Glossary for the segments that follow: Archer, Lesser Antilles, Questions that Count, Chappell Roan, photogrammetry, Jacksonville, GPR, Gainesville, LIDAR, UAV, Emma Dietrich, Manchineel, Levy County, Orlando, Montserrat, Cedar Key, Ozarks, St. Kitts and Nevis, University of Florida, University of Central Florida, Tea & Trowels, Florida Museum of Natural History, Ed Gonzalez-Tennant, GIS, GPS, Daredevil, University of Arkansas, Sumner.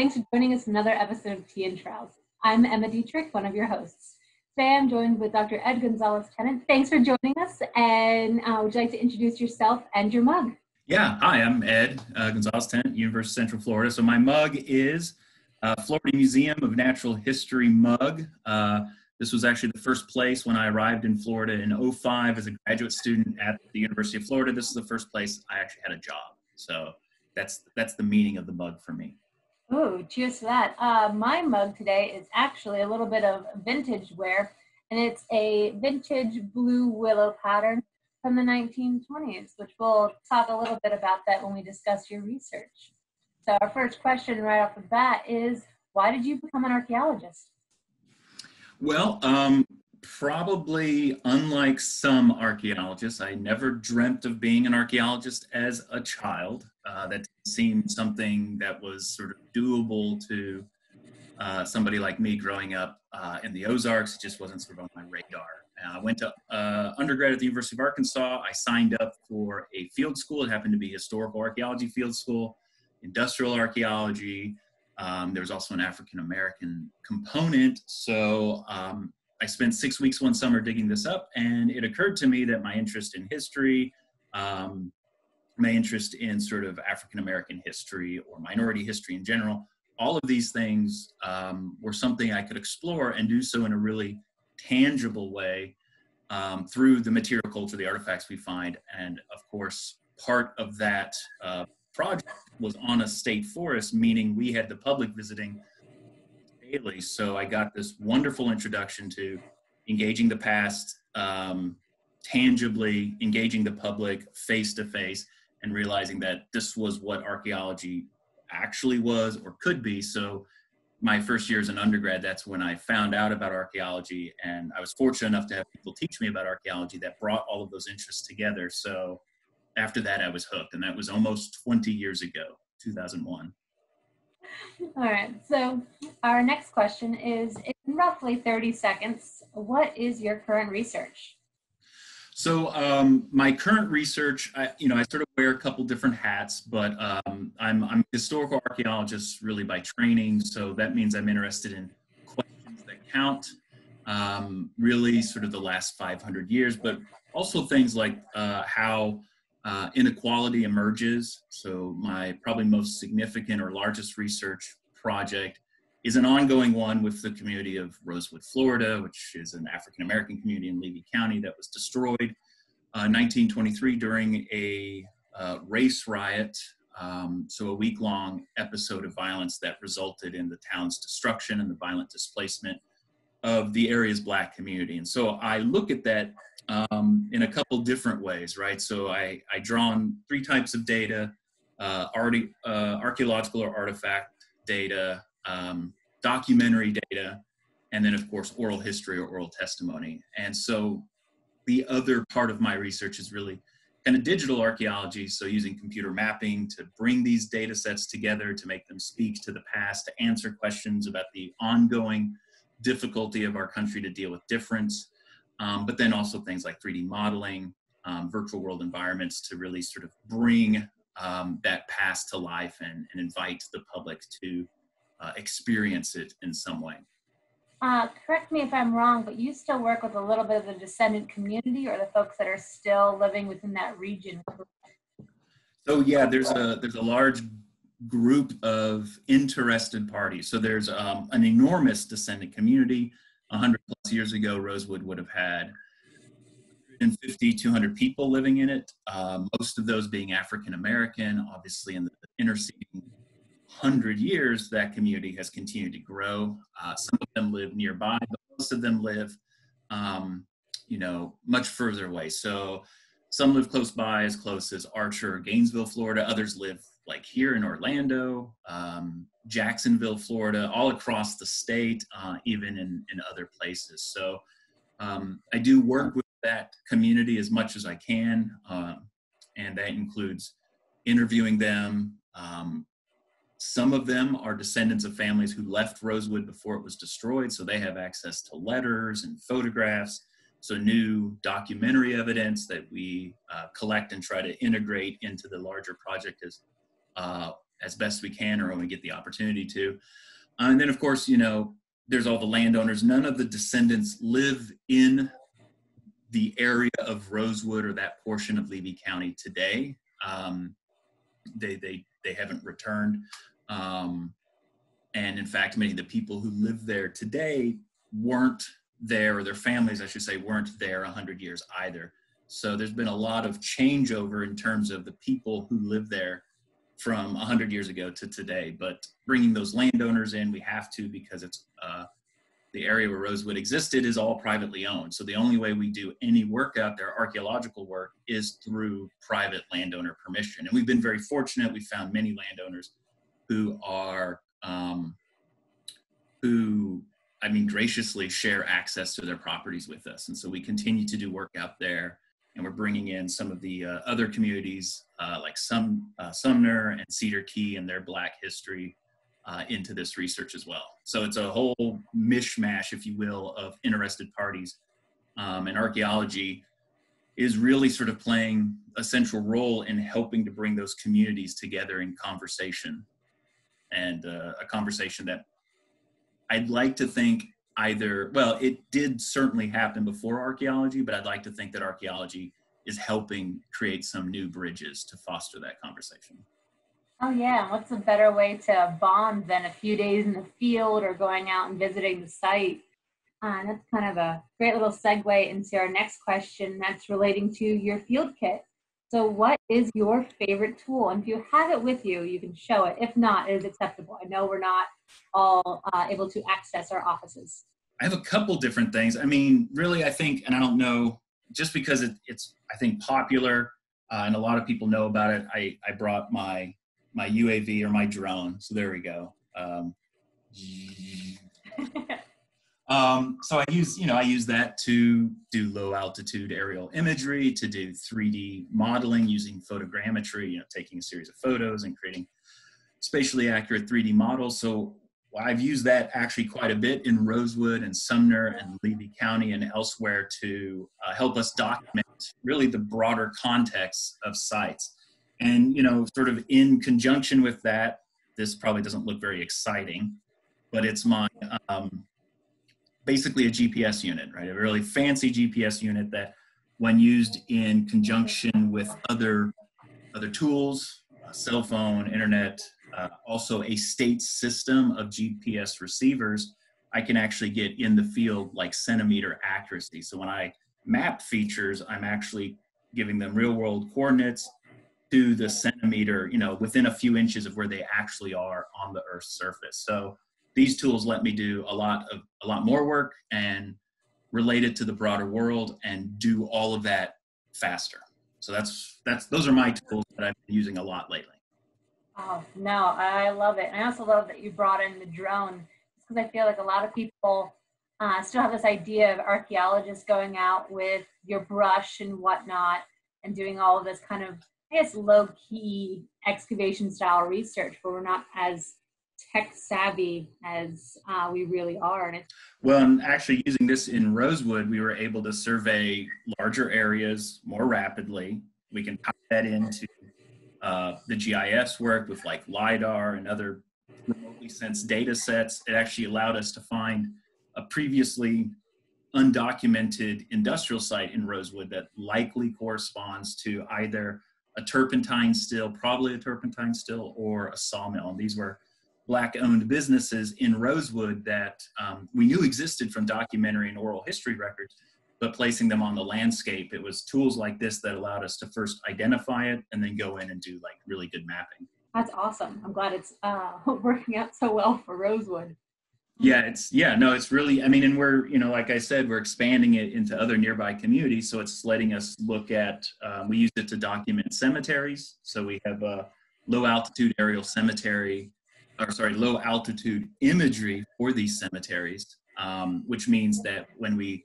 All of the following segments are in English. Thanks for joining us in another episode of Tea and Trowels. I'm Emma Dietrich, one of your hosts. Today I'm joined with Dr. Ed Gonzalez-Tennant. Thanks for joining us, and would you like to introduce yourself and your mug? Yeah, hi, I'm Ed Gonzalez-Tennant, University of Central Florida. So my mug is Florida Museum of Natural History mug. This was actually the first place when I arrived in Florida in 2005 as a graduate student at the University of Florida. This is the first place I actually had a job. So that's the meaning of the mug for me. Oh, cheers to that. My mug today is actually a little bit of vintage wear, and it's a vintage blue willow pattern from the 1920s, which we'll talk a little bit about that when we discuss your research. So our first question right off the bat is, why did you become an archaeologist? Well, probably unlike some archaeologists, I never dreamt of being an archaeologist as a child. That seemed something that was sort of doable to somebody like me growing up in the Ozarks. It just wasn't sort of on my radar. I went to undergrad at the University of Arkansas. I signed up for a field school. It happened to be historical archaeology field school, industrial archaeology. There was also an African-American component. So I spent 6 weeks one summer digging this up, and it occurred to me that my interest in history, my interest in sort of African-American history or minority history in general, all of these things were something I could explore and do so in a really tangible way through the material culture, the artifacts we find. And of course, part of that project was on a state forest, meaning we had the public visiting daily. So I got this wonderful introduction to engaging the past, tangibly engaging the public face to face, and realizing that this was what archaeology actually was or could be. So my first year as an undergrad, that's when I found out about archaeology, and I was fortunate enough to have people teach me about archaeology that brought all of those interests together. So after that, I was hooked, and that was almost 20 years ago, 2001. All right, so our next question is, in roughly 30 seconds, what is your current research? So my current research, I sort of wear a couple different hats, but I'm a historical archaeologist really by training. So that means I'm interested in questions that count, really sort of the last 500 years, but also things like how inequality emerges. So my probably most significant or largest research project is an ongoing one with the community of Rosewood, Florida, which is an African-American community in Levy County that was destroyed in 1923 during a race riot. So a week-long episode of violence that resulted in the town's destruction and the violent displacement of the area's Black community. And so I look at that in a couple different ways, right? So I draw on three types of data, archaeological or artifact data, documentary data, and then of course oral history or oral testimony. And so the other part of my research is really kind of digital archaeology, so using computer mapping to bring these data sets together, to make them speak to the past, to answer questions about the ongoing difficulty of our country to deal with difference, but then also things like 3D modeling, virtual world environments, to really sort of bring that past to life and invite the public to experience it in some way. Correct me if I'm wrong, but you still work with a little bit of the descendant community or the folks that are still living within that region. So yeah, there's a large group of interested parties. So there's an enormous descendant community. 100 plus years ago, Rosewood would have had 150, 200 people living in it, most of those being African-American. Obviously, in the interceding 100 years, that community has continued to grow. Some of them live nearby, but most of them live, much further away. So some live close by, as close as Archer, Gainesville, Florida. Others live like here in Orlando, Jacksonville, Florida, all across the state, even in other places. So I do work with that community as much as I can, and that includes interviewing them. Some of them are descendants of families who left Rosewood before it was destroyed, so they have access to letters and photographs, so new documentary evidence that we collect and try to integrate into the larger project is as best we can or when we get the opportunity to. And then, of course, you know, there's all the landowners. None of the descendants live in the area of Rosewood or that portion of Levy County today. They haven't returned. And in fact, many of the people who live there today weren't there, or their families, I should say, weren't there 100 years either. So there's been a lot of changeover in terms of the people who live there from 100 years ago to today. But bringing those landowners in, we have to, because it's the area where Rosewood existed is all privately owned. So the only way we do any work out there, archaeological work, is through private landowner permission. And we've been very fortunate. We found many landowners who are, I mean, graciously share access to their properties with us. And so we continue to do work out there, and we're bringing in some of the other communities like Sumner and Cedar Key and their Black history into this research as well. So it's a whole mishmash, if you will, of interested parties. And archaeology is really sort of playing a central role in helping to bring those communities together in conversation, and a conversation that I'd like to think either, well, it did certainly happen before archaeology, but I'd like to think that archaeology is helping create some new bridges to foster that conversation. Oh yeah, what's a better way to bond than a few days in the field or going out and visiting the site? That's kind of a great little segue into our next question that's relating to your field kit. So what is your favorite tool? And if you have it with you, you can show it. If not, it is acceptable. I know we're not all able to access our offices. I have a couple different things. I mean, really, I think, and I don't know, just because it's I think, popular and a lot of people know about it, I brought my UAV, or my drone. So there we go. So I use that to do low altitude aerial imagery, to do 3D modeling using photogrammetry, you know, taking a series of photos and creating spatially accurate 3D models. So I've used that actually quite a bit in Rosewood and Sumner and Levy County and elsewhere to help us document really the broader context of sites. And, you know, sort of in conjunction with that, this probably doesn't look very exciting, but it's my, basically a GPS unit, right? A really fancy GPS unit that, when used in conjunction with other tools, cell phone, internet, also a state system of GPS receivers, I can actually get in the field like centimeter accuracy. So when I map features, I'm actually giving them real world coordinates to the centimeter, you know, within a few inches of where they actually are on the Earth's surface. So these tools let me do a lot more work and relate it to the broader world and do all of that faster. So those are my tools that I've been using a lot lately. Oh, no, I love it. And I also love that you brought in the drone, because I feel like a lot of people still have this idea of archaeologists going out with your brush and whatnot and doing all of this kind of, I guess, low-key excavation style research, where we're not as tech savvy as we really are. And well, and actually using this in Rosewood, we were able to survey larger areas more rapidly. We can tie that into the GIS work with like LIDAR and other remotely sensed data sets. It actually allowed us to find a previously undocumented industrial site in Rosewood that likely corresponds to either a turpentine still, or a sawmill. And these were Black-owned businesses in Rosewood that we knew existed from documentary and oral history records, but placing them on the landscape, it was tools like this that allowed us to first identify it and then go in and do like really good mapping. That's awesome. I'm glad it's working out so well for Rosewood. Yeah, it's really, I mean, and we're, you know, like I said, we're expanding it into other nearby communities. So it's letting us look at, we used it to document cemeteries. So we have a low altitude aerial cemetery, or sorry, low altitude imagery for these cemeteries, which means that when we,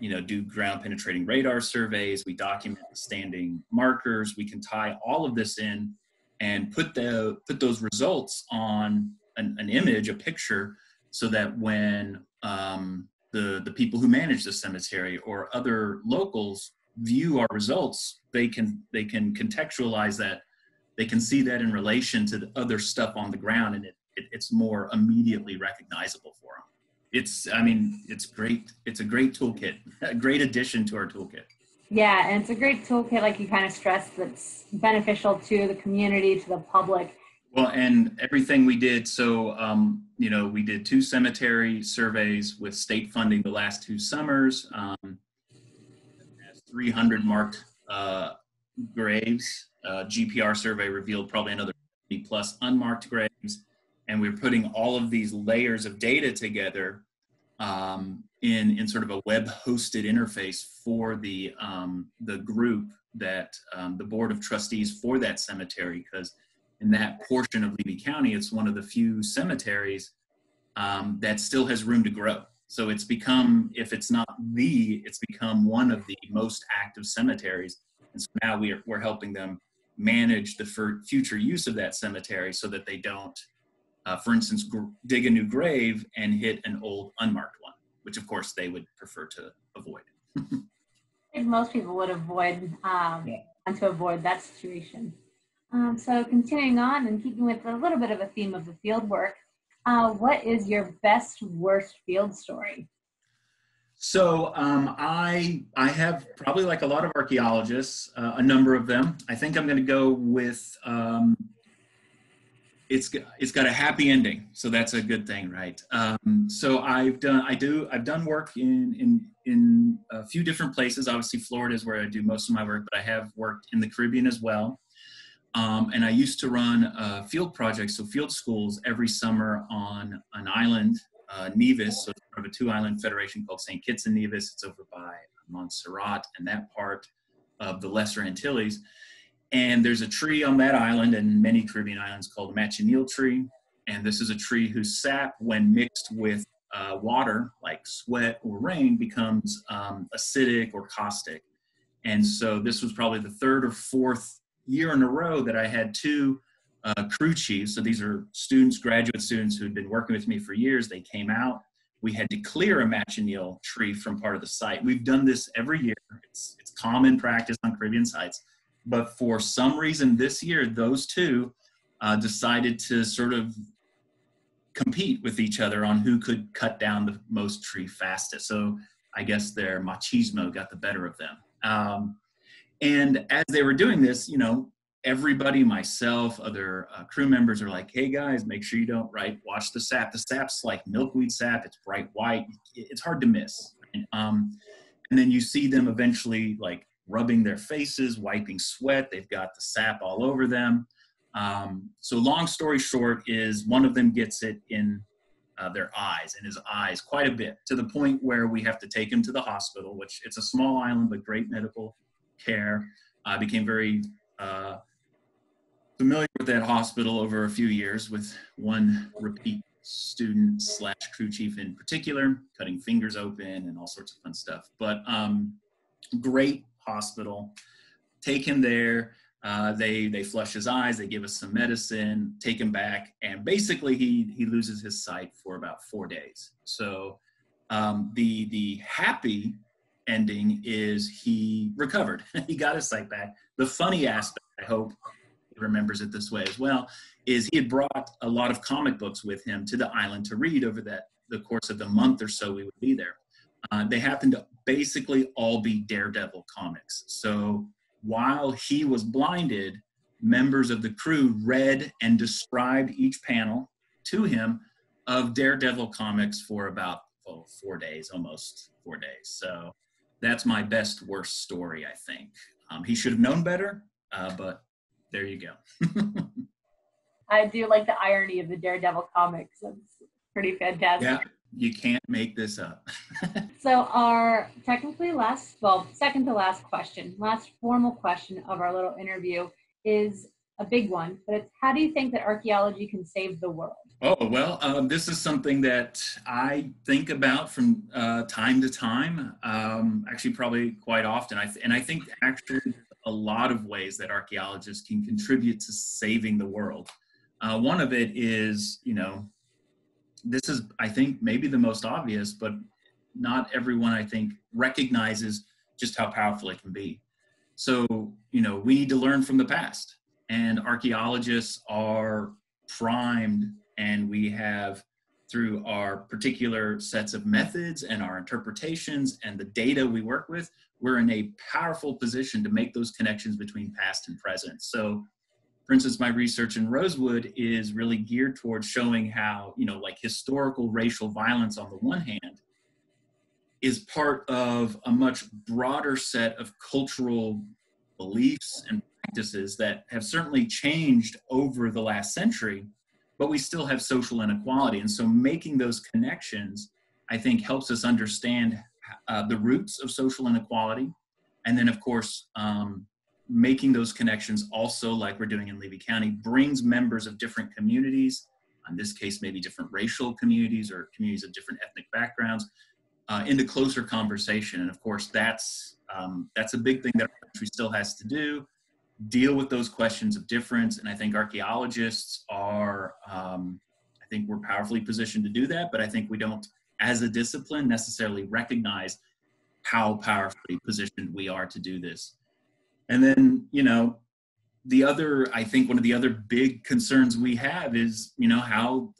you know, do ground penetrating radar surveys, we document the standing markers, we can tie all of this in and put those results on an image, a picture, so that when the people who manage the cemetery or other locals view our results, they can contextualize that they can see that in relation to the other stuff on the ground, and it's more immediately recognizable for them. I mean, it's great. It's a great toolkit, a great addition to our toolkit. Yeah, and it's a great toolkit, like you kind of stressed, that's beneficial to the community, to the public. Well, and everything we did, so, you know, we did 2 cemetery surveys with state funding the last 2 summers, 300 marked graves. GPR survey revealed probably another 50+ unmarked graves. And we're putting all of these layers of data together in sort of a web-hosted interface for the group that the board of trustees for that cemetery, because in that portion of Levy County, it's one of the few cemeteries that still has room to grow. So it's become, if it's not the, it's become one of the most active cemeteries. And so now we're helping them manage the future use of that cemetery so that they don't, for instance, dig a new grave and hit an old unmarked one, which of course they would prefer to avoid. I think most people would avoid, want to avoid that situation. So continuing on and keeping with a little bit of a theme of the field work, what is your best, worst field story? So I have, probably like a lot of archaeologists, a number of them. I think I'm gonna go with, it's got a happy ending, so that's a good thing, right? So I've done work in a few different places. Obviously, Florida is where I do most of my work, but I have worked in the Caribbean as well. And I used to run field projects, so field schools, every summer on an island, Nevis. So it's sort of a 2-island federation called St. Kitts and Nevis. It's over by Montserrat and that part of the Lesser Antilles. And there's a tree on that island and many Caribbean islands called the Manchineel tree. And this is a tree whose sap, when mixed with water, like sweat or rain, becomes acidic or caustic. And so this was probably the 3rd or 4th year in a row that I had 2 crew chiefs. So these are students, graduate students who'd been working with me for years. They came out. We had to clear a Manchineel tree from part of the site. We've done this every year. It's common practice on Caribbean sites. But for some reason this year, those 2 decided to sort of compete with each other on who could cut down the most tree fastest. So I guess their machismo got the better of them. And as they were doing this, you know, everybody, myself, other crew members are like, hey guys, make sure you don't, right, watch the sap. The sap's like milkweed sap. It's bright white. It's hard to miss. And then you see them eventually like rubbing their faces, wiping sweat. They've got the sap all over them. So long story short is one of them gets it in their eyes, in his eyes quite a bit, to the point where we have to take him to the hospital, which it's a small island, but great medical care. I became very familiar with that hospital over a few years with one repeat student / crew chief in particular, cutting fingers open and all sorts of fun stuff. But great hospital. Take him there. They flush his eyes. They give us some medicine, take him back. And basically he loses his sight for about 4 days. So the happy ending is he recovered. He got his sight back. The funny aspect, I hope he remembers it this way as well, is he had brought a lot of comic books with him to the island to read over the course of the month or so we would be there. They happened to basically all be Daredevil comics. So while he was blinded, members of the crew read and described each panel to him of Daredevil comics for about 4 days, almost 4 days. So that's my best, worst story, I think. He should have known better, but there you go. I do like the irony of the Daredevil comics. It's pretty fantastic. Yeah. You can't make this up. So our technically last, well, second to last question, last formal question of our little interview is a big one, but it's how do you think that archaeology can save the world? Oh, well, this is something that I think about from time to time, actually probably quite often. I think actually a lot of ways that archaeologists can contribute to saving the world. One of it is, you know, this is, I think, maybe the most obvious, but not everyone, I think, recognizes just how powerful it can be. So, you know, we need to learn from the past. and archaeologists are primed, and we have, through our particular sets of methods and our interpretations and the data we work with, we're in a powerful position to make those connections between past and present. So, for instance, my research in Rosewood is really geared towards showing how, you know, like historical racial violence on the one hand is part of a much broader set of cultural beliefs and practices that have certainly changed over the last century, but we still have social inequality. And so making those connections, I think, helps us understand the roots of social inequality. And then, of course, making those connections also, like we're doing in Levy County, brings members of different communities, in this case, maybe different racial communities or communities of different ethnic backgrounds, into closer conversation. And of course, that's a big thing that our country still has to do, deal with those questions of difference. And I think archaeologists are, I think we're powerfully positioned to do that, but I think we don't, as a discipline, necessarily recognize how powerfully positioned we are to do this. And then, you know, the other, I think one of the other big concerns we have is, you know, how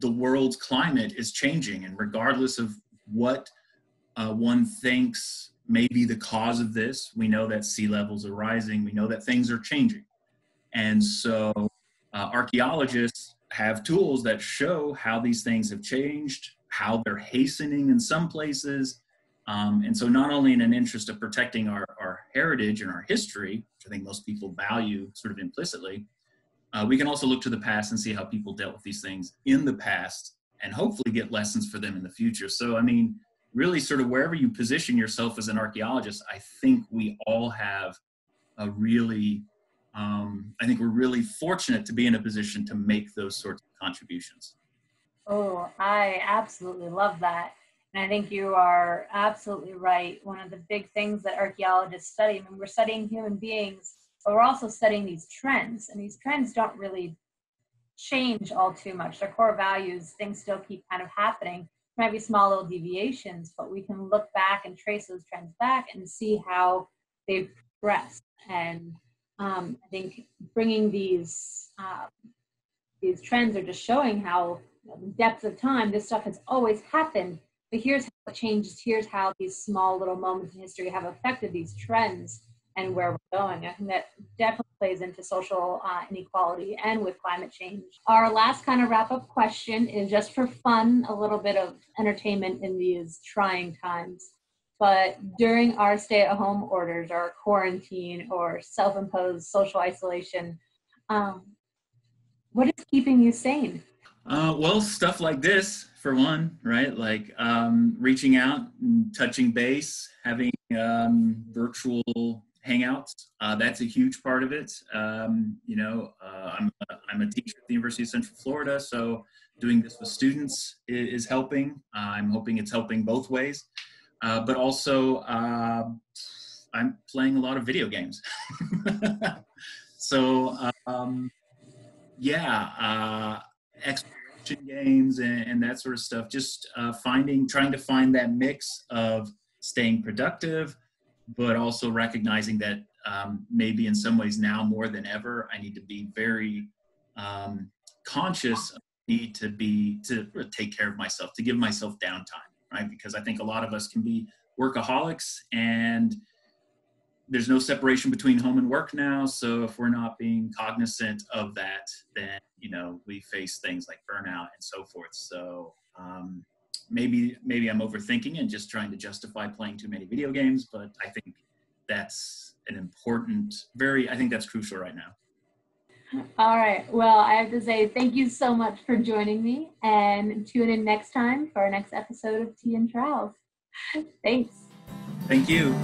the world's climate is changing. And regardless of what one thinks may be the cause of this, we know that sea levels are rising. We know that things are changing. And so archaeologists have tools that show how these things have changed, how they're hastening in some places. And so not only in an interest of protecting our heritage and our history, which I think most people value sort of implicitly, we can also look to the past and see how people dealt with these things in the past and hopefully get lessons for them in the future. So, I mean, really sort of wherever you position yourself as an archaeologist, I think we all have a really, I think we're really fortunate to be in a position to make those sorts of contributions. Oh, I absolutely love that. And I think you are absolutely right. One of the big things that archaeologists study, I mean, we're studying human beings, but we're also studying these trends. And these trends don't really change all too much. Their core values, things still keep kind of happening. There might be small little deviations, but we can look back and trace those trends back and see how they've progressed. And I think bringing these trends are just showing how, you know, the depth of time, this stuff has always happened. But here's how it changes, here's how these small little moments in history have affected these trends and where we're going. I think that definitely plays into social inequality and with climate change. Our last kind of wrap-up question is just for fun, a little bit of entertainment in these trying times. But during our stay-at-home orders, our quarantine, or self-imposed social isolation, what is keeping you sane? Well, stuff like this, for one, right? Like reaching out and touching base, having virtual hangouts. That's a huge part of it. You know, I'm a teacher at the University of Central Florida, so doing this with students is helping. I'm hoping it's helping both ways. But also, I'm playing a lot of video games. So, exploration games and that sort of stuff, just trying to find that mix of staying productive, but also recognizing that maybe in some ways now more than ever, I need to be very conscious of the need to take care of myself, to give myself downtime, right? Because I think a lot of us can be workaholics, and there's no separation between home and work now. So if we're not being cognizant of that, then, you know, we face things like burnout and so forth. So maybe I'm overthinking and just trying to justify playing too many video games, but I think that's an important, I think that's crucial right now. All right. Well, I have to say thank you so much for joining me, and tune in next time for our next episode of Tea and Trowels. Thanks. Thank you.